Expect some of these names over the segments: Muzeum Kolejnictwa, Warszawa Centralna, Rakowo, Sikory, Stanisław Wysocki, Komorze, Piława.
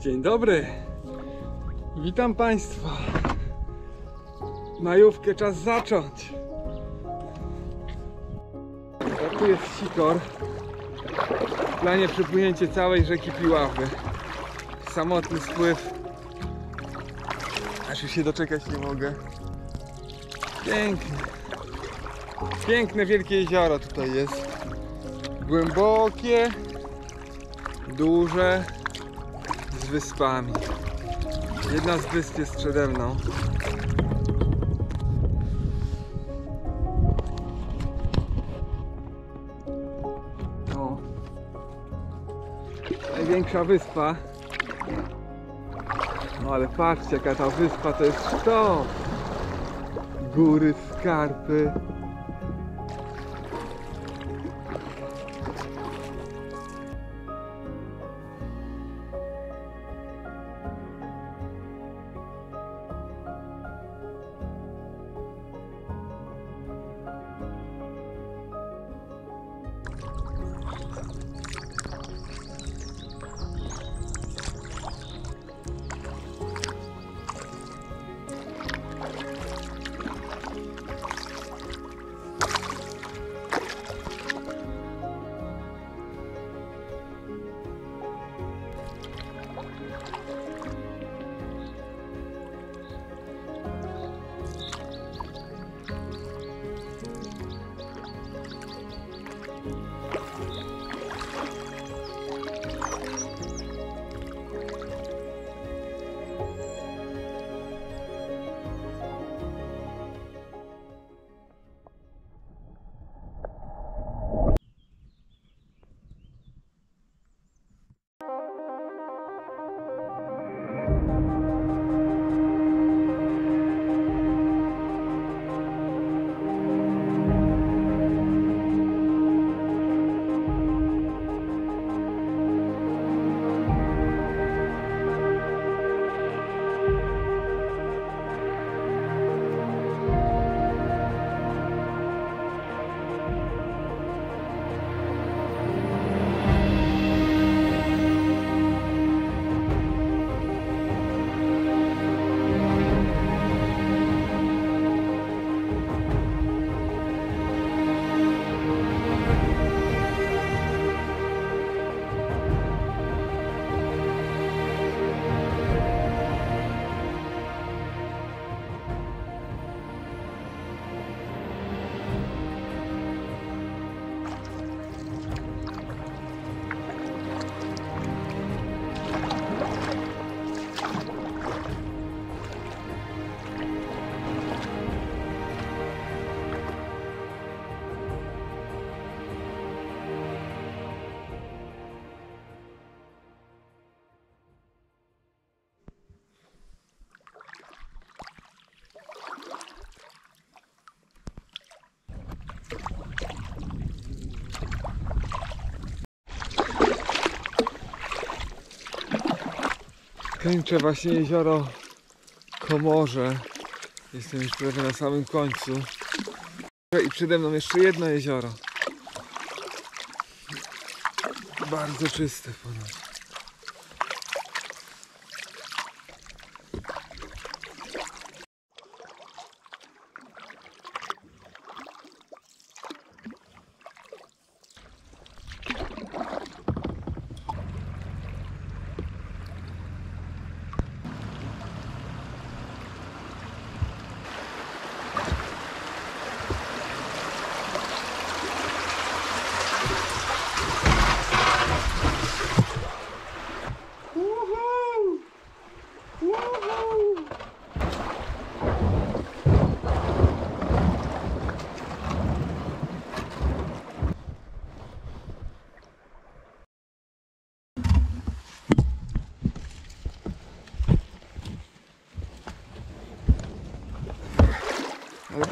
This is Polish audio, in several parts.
Dzień dobry, witam Państwa. Majówkę czas zacząć. A tu jest Sikor. W planie przepłynięcie całej rzeki Piławy. Samotny spływ. Aż już się doczekać nie mogę. Pięknie. Piękne wielkie jezioro tutaj jest. Głębokie, duże, z wyspami. Jedna z wysp jest przede mną. O. Największa wyspa. No ale patrzcie, jaka ta wyspa to jest sztos. Góry, skarpy. Kończę właśnie jezioro Komorze. Jestem już prawie na samym końcu. I przede mną jeszcze jedno jezioro. Bardzo czyste ponad.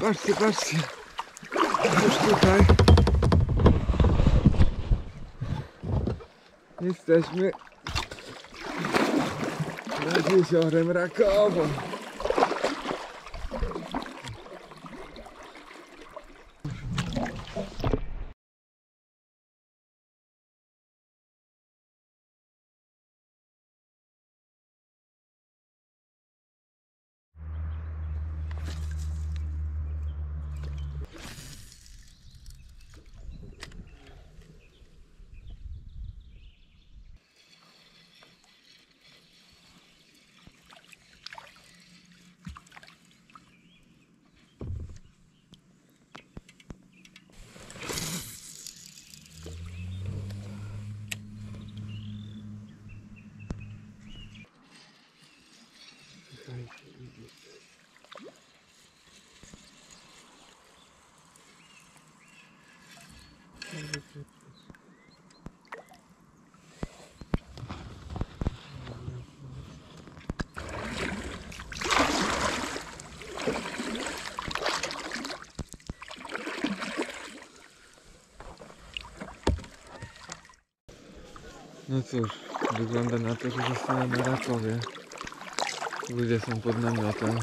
Patrzcie, patrzcie, już tutaj jesteśmy nad jeziorem Rakowo. No cóż, wygląda na to, że zostałem na Rakowie. Ludzie są pod namiotem.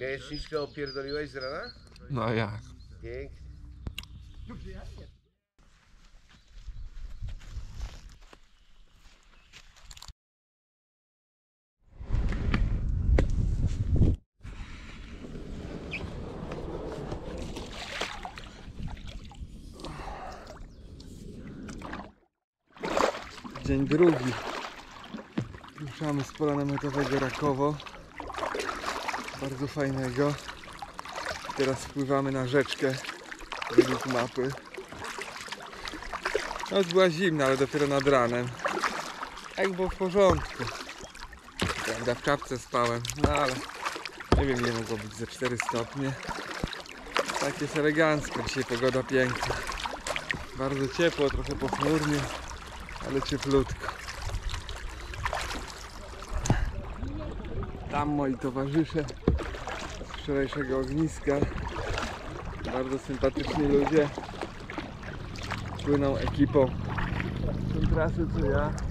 Jajeczniczkę opierdoliłeś z rana? No jak? Pięknie. Dobrze, ja nie. Dzień drugi. Ruszamy z pola namiotowego Rakowo. Bardzo fajnego. Teraz wpływamy na rzeczkę według mapy. Noc była zimna, ale dopiero nad ranem. Jak było w porządku. Prawda, w czapce spałem, no ale nie wiem, ile mogło być ze 4 stopnie. Tak jest elegancko, dzisiaj pogoda piękna. Bardzo ciepło, trochę pochmurnie, ale cieplutko. Tam moi towarzysze z wczorajszego ogniska, bardzo sympatyczni ludzie, płyną ekipą tą trasę co ja.